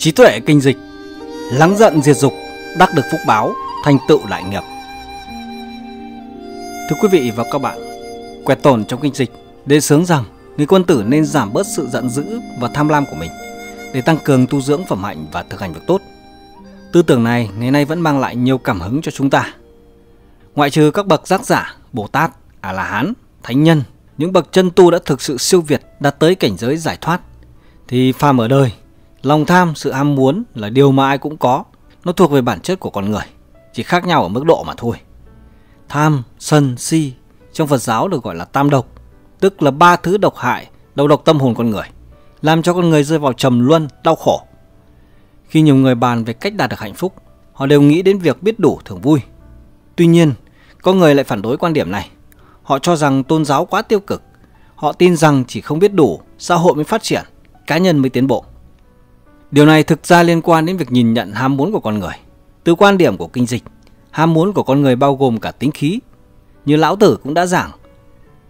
Trí tuệ kinh dịch, lắng giận diệt dục, đắc được phúc báo, thành tựu đại nghiệp. Thưa quý vị và các bạn, Quẻ Tổn trong Kinh Dịch đề xướng rằng người quân tử nên giảm bớt sự giận dữ và tham lam của mình để tăng cường tu dưỡng phẩm hạnh và thực hành việc tốt. Tư tưởng này ngày nay vẫn mang lại nhiều cảm hứng cho chúng ta. Ngoại trừ các bậc giác giả, Bồ Tát, A-la-hán, Thánh nhân, những bậc chân tu đã thực sự siêu việt, đạt tới cảnh giới giải thoát, thì phàm ở đời, lòng tham, sự ham muốn là điều mà ai cũng có. Nó thuộc về bản chất của con người, chỉ khác nhau ở mức độ mà thôi. Tham, sân, si trong Phật giáo được gọi là tam độc, tức là ba thứ độc hại, đầu độc tâm hồn con người, làm cho con người rơi vào trầm luân, đau khổ. Khi nhiều người bàn về cách đạt được hạnh phúc, họ đều nghĩ đến việc biết đủ thường vui. Tuy nhiên, có người lại phản đối quan điểm này. Họ cho rằng tôn giáo quá tiêu cực. Họ tin rằng chỉ không biết đủ, xã hội mới phát triển, cá nhân mới tiến bộ. Điều này thực ra liên quan đến việc nhìn nhận ham muốn của con người. Từ quan điểm của Kinh Dịch, ham muốn của con người bao gồm cả tính khí. Như Lão Tử cũng đã giảng,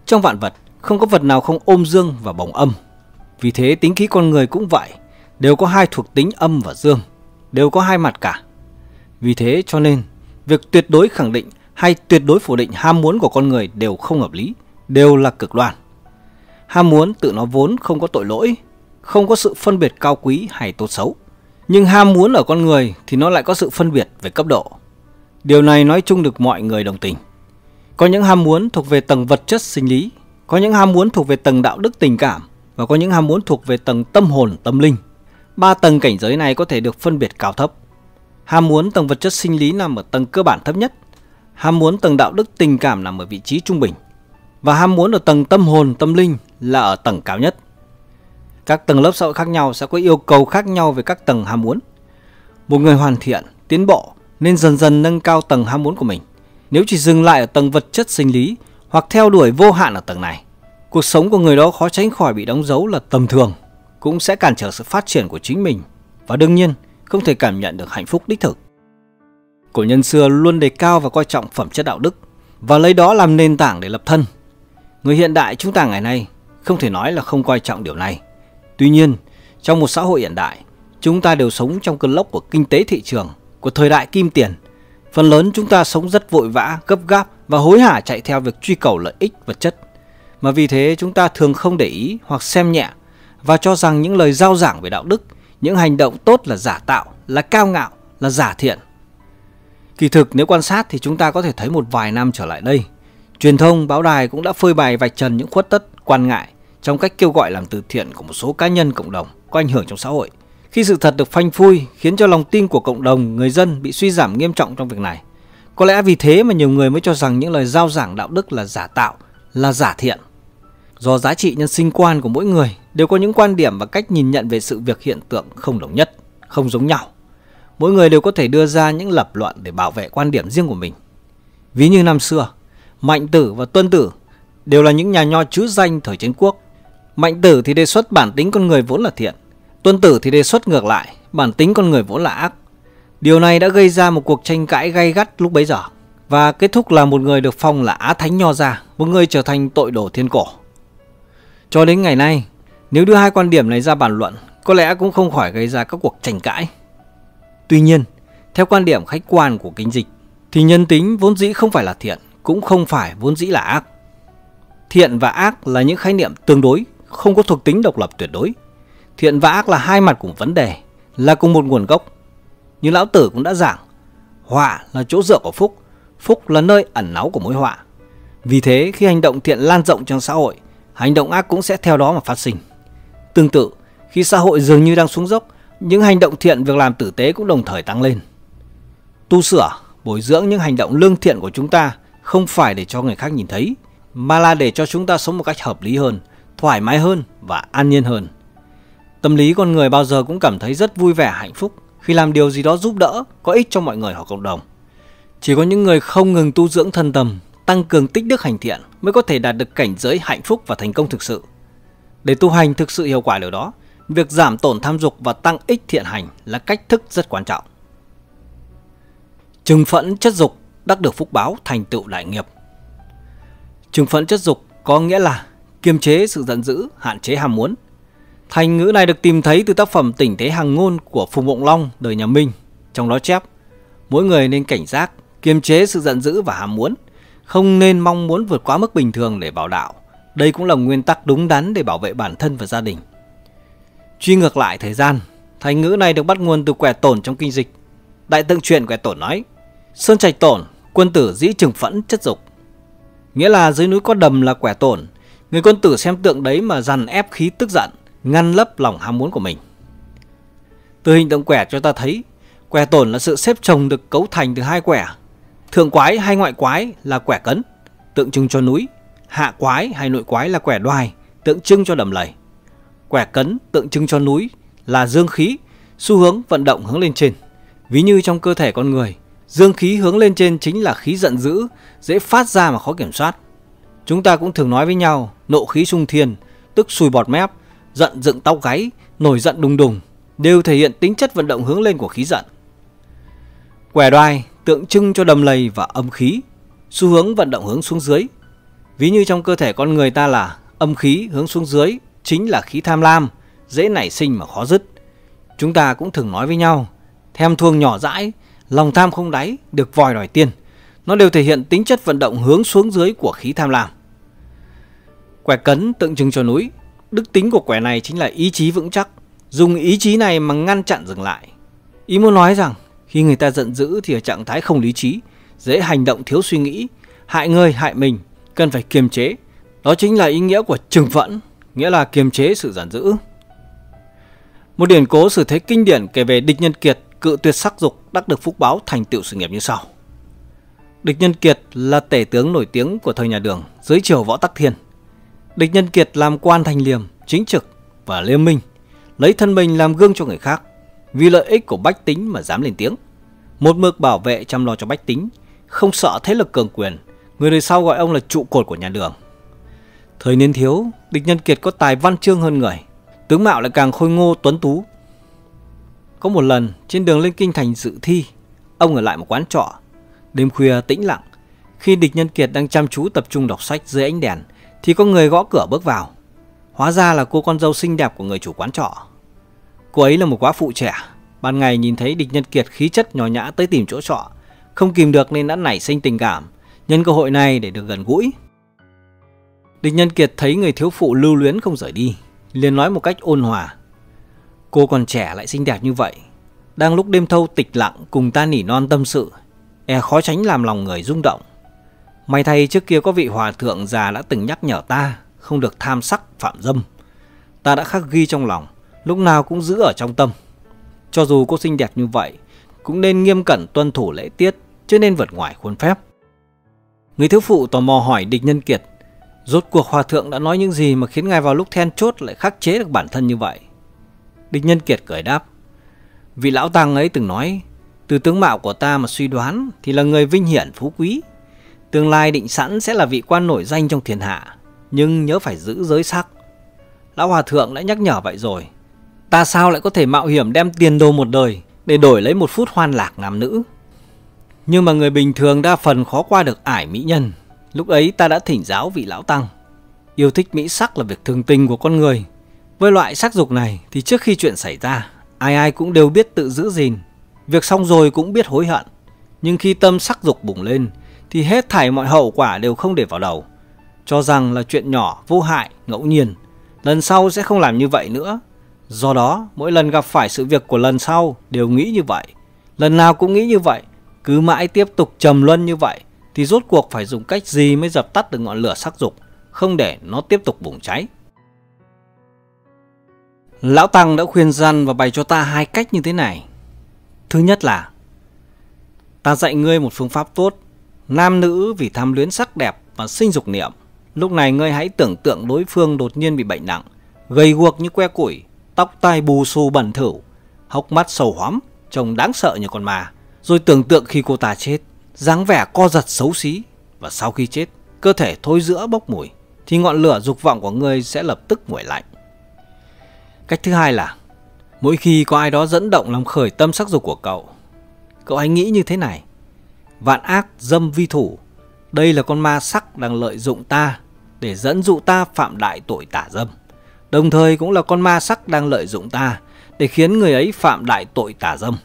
trong vạn vật không có vật nào không ôm dương và bồng âm. Vì thế tính khí con người cũng vậy, đều có hai thuộc tính âm và dương, đều có hai mặt cả. Vì thế cho nên việc tuyệt đối khẳng định hay tuyệt đối phủ định ham muốn của con người đều không hợp lý, đều là cực đoan. Ham muốn tự nó vốn không có tội lỗi, không có sự phân biệt cao quý hay tốt xấu. Nhưng ham muốn ở con người thì nó lại có sự phân biệt về cấp độ. Điều này nói chung được mọi người đồng tình. Có những ham muốn thuộc về tầng vật chất sinh lý, có những ham muốn thuộc về tầng đạo đức tình cảm, và có những ham muốn thuộc về tầng tâm hồn tâm linh. Ba tầng cảnh giới này có thể được phân biệt cao thấp. Ham muốn tầng vật chất sinh lý nằm ở tầng cơ bản thấp nhất, ham muốn tầng đạo đức tình cảm nằm ở vị trí trung bình, và ham muốn ở tầng tâm hồn tâm linh là ở tầng cao nhất. Các tầng lớp xã hội khác nhau sẽ có yêu cầu khác nhau về các tầng ham muốn. Một người hoàn thiện, tiến bộ nên dần dần nâng cao tầng ham muốn của mình. Nếu chỉ dừng lại ở tầng vật chất sinh lý hoặc theo đuổi vô hạn ở tầng này, cuộc sống của người đó khó tránh khỏi bị đóng dấu là tầm thường, cũng sẽ cản trở sự phát triển của chính mình và đương nhiên không thể cảm nhận được hạnh phúc đích thực. Cổ nhân xưa luôn đề cao và coi trọng phẩm chất đạo đức và lấy đó làm nền tảng để lập thân. Người hiện đại chúng ta ngày nay không thể nói là không coi trọng điều này. Tuy nhiên, trong một xã hội hiện đại, chúng ta đều sống trong cơn lốc của kinh tế thị trường, của thời đại kim tiền. Phần lớn chúng ta sống rất vội vã, gấp gáp và hối hả chạy theo việc truy cầu lợi ích vật chất. Mà vì thế chúng ta thường không để ý hoặc xem nhẹ và cho rằng những lời rao giảng về đạo đức, những hành động tốt là giả tạo, là cao ngạo, là giả thiện. Kỳ thực nếu quan sát thì chúng ta có thể thấy một vài năm trở lại đây, truyền thông, báo đài cũng đã phơi bày vạch trần những khuất tất, quan ngại trong cách kêu gọi làm từ thiện của một số cá nhân, cộng đồng có ảnh hưởng trong xã hội. Khi sự thật được phanh phui khiến cho lòng tin của cộng đồng, người dân bị suy giảm nghiêm trọng trong việc này. Có lẽ vì thế mà nhiều người mới cho rằng những lời rao giảng đạo đức là giả tạo, là giả thiện. Do giá trị nhân sinh quan của mỗi người đều có những quan điểm và cách nhìn nhận về sự việc hiện tượng không đồng nhất, không giống nhau. Mỗi người đều có thể đưa ra những lập luận để bảo vệ quan điểm riêng của mình. Ví như năm xưa, Mạnh Tử và Tuân Tử đều là những nhà nho trứ danh thời chiến quốc. Mạnh Tử thì đề xuất bản tính con người vốn là thiện, Tuân Tử thì đề xuất ngược lại, bản tính con người vốn là ác. Điều này đã gây ra một cuộc tranh cãi gay gắt lúc bấy giờ, và kết thúc là một người được phong là Á Thánh Nho gia, một người trở thành tội đồ thiên cổ. Cho đến ngày nay, nếu đưa hai quan điểm này ra bàn luận, có lẽ cũng không khỏi gây ra các cuộc tranh cãi. Tuy nhiên, theo quan điểm khách quan của Kinh Dịch, thì nhân tính vốn dĩ không phải là thiện, cũng không phải vốn dĩ là ác. Thiện và ác là những khái niệm tương đối, không có thuộc tính độc lập tuyệt đối. Thiện và ác là hai mặt của một vấn đề, là cùng một nguồn gốc. Như Lão Tử cũng đã giảng, họa là chỗ dựa của phúc, phúc là nơi ẩn náu của mối họa. Vì thế khi hành động thiện lan rộng trong xã hội, hành động ác cũng sẽ theo đó mà phát sinh. Tương tự, khi xã hội dường như đang xuống dốc, những hành động thiện, việc làm tử tế cũng đồng thời tăng lên. Tu sửa, bồi dưỡng những hành động lương thiện của chúng ta không phải để cho người khác nhìn thấy, mà là để cho chúng ta sống một cách hợp lý hơn, thoải mái hơn và an nhiên hơn. Tâm lý con người bao giờ cũng cảm thấy rất vui vẻ, hạnh phúc khi làm điều gì đó giúp đỡ, có ích cho mọi người hoặc cộng đồng. Chỉ có những người không ngừng tu dưỡng thân tâm, tăng cường tích đức hành thiện mới có thể đạt được cảnh giới hạnh phúc và thành công thực sự. Để tu hành thực sự hiệu quả điều đó, việc giảm tổn tham dục và tăng ích thiện hành là cách thức rất quan trọng. Trừng phẫn chất dục, đắc được phúc báo, thành tựu đại nghiệp. Trừng phẫn chất dục có nghĩa là kiềm chế sự giận dữ, hạn chế ham muốn. Thành ngữ này được tìm thấy từ tác phẩm Tỉnh Thế Hàng Ngôn của Phùng Mộng Long đời nhà Minh. Trong đó chép, mỗi người nên cảnh giác, kiềm chế sự giận dữ và ham muốn, không nên mong muốn vượt quá mức bình thường để bảo đạo. Đây cũng là nguyên tắc đúng đắn để bảo vệ bản thân và gia đình. Truy ngược lại thời gian, thành ngữ này được bắt nguồn từ Quẻ Tổn trong Kinh Dịch. Đại tượng truyện Quẻ Tổn nói: Sơn trạch tổn, quân tử dĩ trừng phẫn chất dục. Nghĩa là dưới núi có đầm là quẻ tổn, người quân tử xem tượng đấy mà dằn ép khí tức giận, ngăn lấp lòng ham muốn của mình. Từ hình tượng quẻ cho ta thấy, quẻ tổn là sự xếp chồng được cấu thành từ hai quẻ. Thượng quái hay ngoại quái là quẻ cấn, tượng trưng cho núi. Hạ quái hay nội quái là quẻ đoài, tượng trưng cho đầm lầy. Quẻ cấn tượng trưng cho núi là dương khí, xu hướng vận động hướng lên trên. Ví như trong cơ thể con người, dương khí hướng lên trên chính là khí giận dữ, dễ phát ra mà khó kiểm soát. Chúng ta cũng thường nói với nhau, nộ khí xung thiên, tức sùi bọt mép, giận dựng tóc gáy, nổi giận đùng đùng, đều thể hiện tính chất vận động hướng lên của khí giận. Quẻ đoài tượng trưng cho đầm lầy và âm khí, xu hướng vận động hướng xuống dưới. Ví như trong cơ thể con người ta là âm khí hướng xuống dưới chính là khí tham lam, dễ nảy sinh mà khó dứt. Chúng ta cũng thường nói với nhau, thèm thuồng nhỏ dãi, lòng tham không đáy, được vòi đòi tiền, nó đều thể hiện tính chất vận động hướng xuống dưới của khí tham lam. Quẻ cấn tượng trưng cho núi, đức tính của quẻ này chính là ý chí vững chắc, dùng ý chí này mà ngăn chặn dừng lại. Ý muốn nói rằng khi người ta giận dữ thì ở trạng thái không lý trí, dễ hành động thiếu suy nghĩ, hại người hại mình, cần phải kiềm chế. Đó chính là ý nghĩa của trừng phẫn, nghĩa là kiềm chế sự giận dữ. Một điển cố sử thế kinh điển kể về Địch Nhân Kiệt cự tuyệt sắc dục, đắc được phúc báo thành tựu sự nghiệp như sau. Địch Nhân Kiệt là tể tướng nổi tiếng của thời nhà Đường dưới triều Võ Tắc Thiên. Địch Nhân Kiệt làm quan thanh liêm, chính trực và liêm minh, lấy thân mình làm gương cho người khác, vì lợi ích của bách tính mà dám lên tiếng, một mực bảo vệ chăm lo cho bách tính, không sợ thế lực cường quyền. Người đời sau gọi ông là trụ cột của nhà Đường. Thời niên thiếu, Địch Nhân Kiệt có tài văn chương hơn người, tướng mạo lại càng khôi ngô tuấn tú. Có một lần trên đường lên kinh thành dự thi, ông ở lại một quán trọ. Đêm khuya tĩnh lặng, khi Địch Nhân Kiệt đang chăm chú tập trung đọc sách dưới ánh đèn thì có người gõ cửa bước vào. Hóa ra là cô con dâu xinh đẹp của người chủ quán trọ. Cô ấy là một góa phụ trẻ, ban ngày nhìn thấy Địch Nhân Kiệt khí chất nhỏ nhã tới tìm chỗ trọ, không kìm được nên đã nảy sinh tình cảm, nhân cơ hội này để được gần gũi. Địch Nhân Kiệt thấy người thiếu phụ lưu luyến không rời đi, liền nói một cách ôn hòa: Cô còn trẻ lại xinh đẹp như vậy, đang lúc đêm thâu tịch lặng cùng ta nỉ non tâm sự, e khó tránh làm lòng người rung động. May thay trước kia có vị hòa thượng già đã từng nhắc nhở ta không được tham sắc phạm dâm. Ta đã khắc ghi trong lòng, lúc nào cũng giữ ở trong tâm. Cho dù cô xinh đẹp như vậy, cũng nên nghiêm cẩn tuân thủ lễ tiết, chứ nên vượt ngoài khuôn phép. Người thiếu phụ tò mò hỏi Địch Nhân Kiệt: Rốt cuộc hòa thượng đã nói những gì mà khiến ngài vào lúc then chốt lại khắc chế được bản thân như vậy? Địch Nhân Kiệt cười đáp: Vị lão tăng ấy từng nói, từ tướng mạo của ta mà suy đoán thì là người vinh hiển phú quý, tương lai định sẵn sẽ là vị quan nổi danh trong thiên hạ, nhưng nhớ phải giữ giới sắc. Lão hòa thượng đã nhắc nhở vậy rồi, ta sao lại có thể mạo hiểm đem tiền đồ một đời để đổi lấy một phút hoan lạc nam nữ? Nhưng mà người bình thường đa phần khó qua được ải mỹ nhân. Lúc ấy ta đã thỉnh giáo vị lão tăng, yêu thích mỹ sắc là việc thường tình của con người. Với loại sắc dục này thì trước khi chuyện xảy ra, ai ai cũng đều biết tự giữ gìn, việc xong rồi cũng biết hối hận. Nhưng khi tâm sắc dục bùng lên thì hết thảy mọi hậu quả đều không để vào đầu, cho rằng là chuyện nhỏ, vô hại, ngẫu nhiên, lần sau sẽ không làm như vậy nữa. Do đó mỗi lần gặp phải sự việc của lần sau đều nghĩ như vậy, lần nào cũng nghĩ như vậy, cứ mãi tiếp tục trầm luân như vậy, thì rốt cuộc phải dùng cách gì mới dập tắt được ngọn lửa sắc dục, không để nó tiếp tục bùng cháy? Lão tăng đã khuyên răn và bày cho ta hai cách như thế này. Thứ nhất là ta dạy ngươi một phương pháp tốt. Nam nữ vì tham luyến sắc đẹp và sinh dục niệm, lúc này ngươi hãy tưởng tượng đối phương đột nhiên bị bệnh nặng, gầy guộc như que củi, tóc tai bù xù bẩn thỉu, hốc mắt sầu hoắm, trông đáng sợ như con ma. Rồi tưởng tượng khi cô ta chết, dáng vẻ co giật xấu xí, và sau khi chết cơ thể thối rữa bốc mùi, thì ngọn lửa dục vọng của ngươi sẽ lập tức nguội lạnh. Cách thứ hai là mỗi khi có ai đó dẫn động làm khởi tâm sắc dục của cậu, cậu hãy nghĩ như thế này: vạn ác dâm vi thủ, đây là con ma sắc đang lợi dụng ta để dẫn dụ ta phạm đại tội tà dâm. Đồng thời cũng là con ma sắc đang lợi dụng ta để khiến người ấy phạm đại tội tà dâm.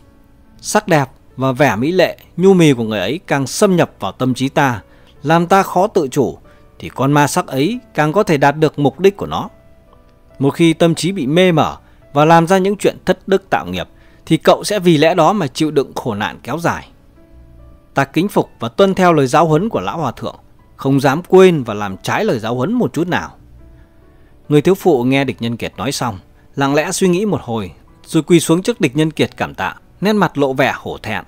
Sắc đẹp và vẻ mỹ lệ, nhu mì của người ấy càng xâm nhập vào tâm trí ta, làm ta khó tự chủ, thì con ma sắc ấy càng có thể đạt được mục đích của nó. Một khi tâm trí bị mê mẩn và làm ra những chuyện thất đức tạo nghiệp, thì cậu sẽ vì lẽ đó mà chịu đựng khổ nạn kéo dài. Ta kính phục và tuân theo lời giáo huấn của Lão Hòa Thượng, không dám quên và làm trái lời giáo huấn một chút nào. Người thiếu phụ nghe Địch Nhân Kiệt nói xong, lặng lẽ suy nghĩ một hồi, rồi quỳ xuống trước Địch Nhân Kiệt cảm tạ, nét mặt lộ vẻ hổ thẹn.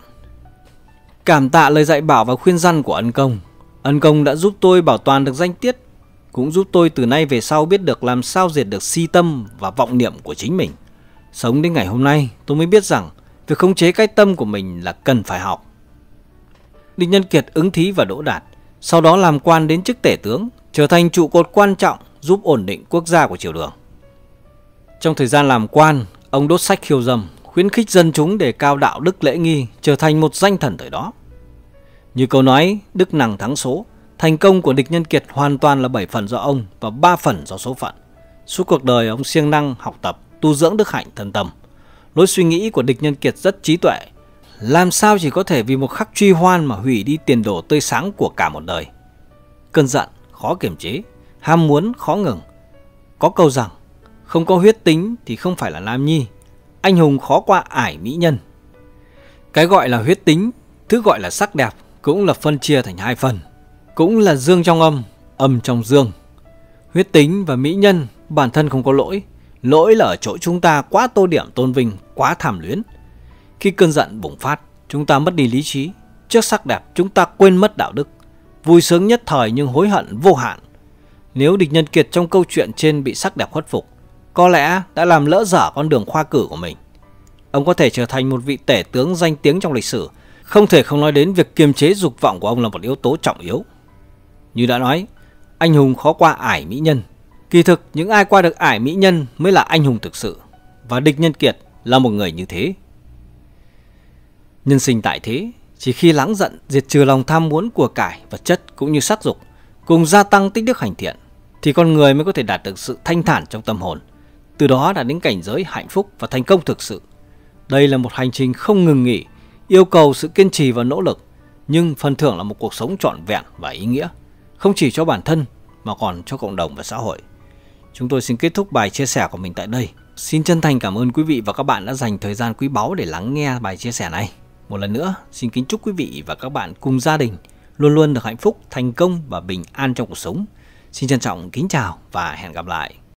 Cảm tạ lời dạy bảo và khuyên răn của ân công. Ân công đã giúp tôi bảo toàn được danh tiết, cũng giúp tôi từ nay về sau biết được làm sao diệt được si tâm và vọng niệm của chính mình. Sống đến ngày hôm nay tôi mới biết rằng việc khống chế cái tâm của mình là cần phải học. Địch Nhân Kiệt ứng thí và đỗ đạt, sau đó làm quan đến chức tể tướng, trở thành trụ cột quan trọng giúp ổn định quốc gia của triều Đường. Trong thời gian làm quan, ông đốt sách khiêu dâm, khuyến khích dân chúng đề cao đạo đức lễ nghi, trở thành một danh thần thời đó. Như câu nói đức năng thắng số, thành công của Địch Nhân Kiệt hoàn toàn là 7 phần do ông và 3 phần do số phận. Suốt cuộc đời ông siêng năng học tập, tu dưỡng đức hạnh thân tâm. Lối suy nghĩ của Địch Nhân Kiệt rất trí tuệ, làm sao chỉ có thể vì một khắc truy hoan mà hủy đi tiền đồ tươi sáng của cả một đời. Cơn giận khó kiềm chế, ham muốn khó ngừng. Có câu rằng không có huyết tính thì không phải là nam nhi, anh hùng khó qua ải mỹ nhân. Cái gọi là huyết tính, thứ gọi là sắc đẹp cũng là phân chia thành hai phần, cũng là dương trong âm, âm trong dương. Huyết tính và mỹ nhân bản thân không có lỗi, lỗi là ở chỗ chúng ta quá tô điểm tôn vinh, quá tham luyến. Khi cơn giận bùng phát, chúng ta mất đi lý trí, trước sắc đẹp chúng ta quên mất đạo đức, vui sướng nhất thời nhưng hối hận vô hạn. Nếu Địch Nhân Kiệt trong câu chuyện trên bị sắc đẹp khuất phục, có lẽ đã làm lỡ dở con đường khoa cử của mình. Ông có thể trở thành một vị tể tướng danh tiếng trong lịch sử, không thể không nói đến việc kiềm chế dục vọng của ông là một yếu tố trọng yếu. Như đã nói, anh hùng khó qua ải mỹ nhân. Kỳ thực những ai qua được ải mỹ nhân mới là anh hùng thực sự, và Địch Nhân Kiệt là một người như thế. Nhân sinh tại thế, chỉ khi lắng giận, diệt trừ lòng tham muốn của cải, vật chất cũng như sắc dục, cùng gia tăng tích đức hành thiện, thì con người mới có thể đạt được sự thanh thản trong tâm hồn, từ đó đạt đến cảnh giới hạnh phúc và thành công thực sự. Đây là một hành trình không ngừng nghỉ, yêu cầu sự kiên trì và nỗ lực, nhưng phần thưởng là một cuộc sống trọn vẹn và ý nghĩa, không chỉ cho bản thân mà còn cho cộng đồng và xã hội. Chúng tôi xin kết thúc bài chia sẻ của mình tại đây. Xin chân thành cảm ơn quý vị và các bạn đã dành thời gian quý báu để lắng nghe bài chia sẻ này. Một lần nữa, xin kính chúc quý vị và các bạn cùng gia đình luôn luôn được hạnh phúc, thành công và bình an trong cuộc sống. Xin trân trọng kính chào và hẹn gặp lại.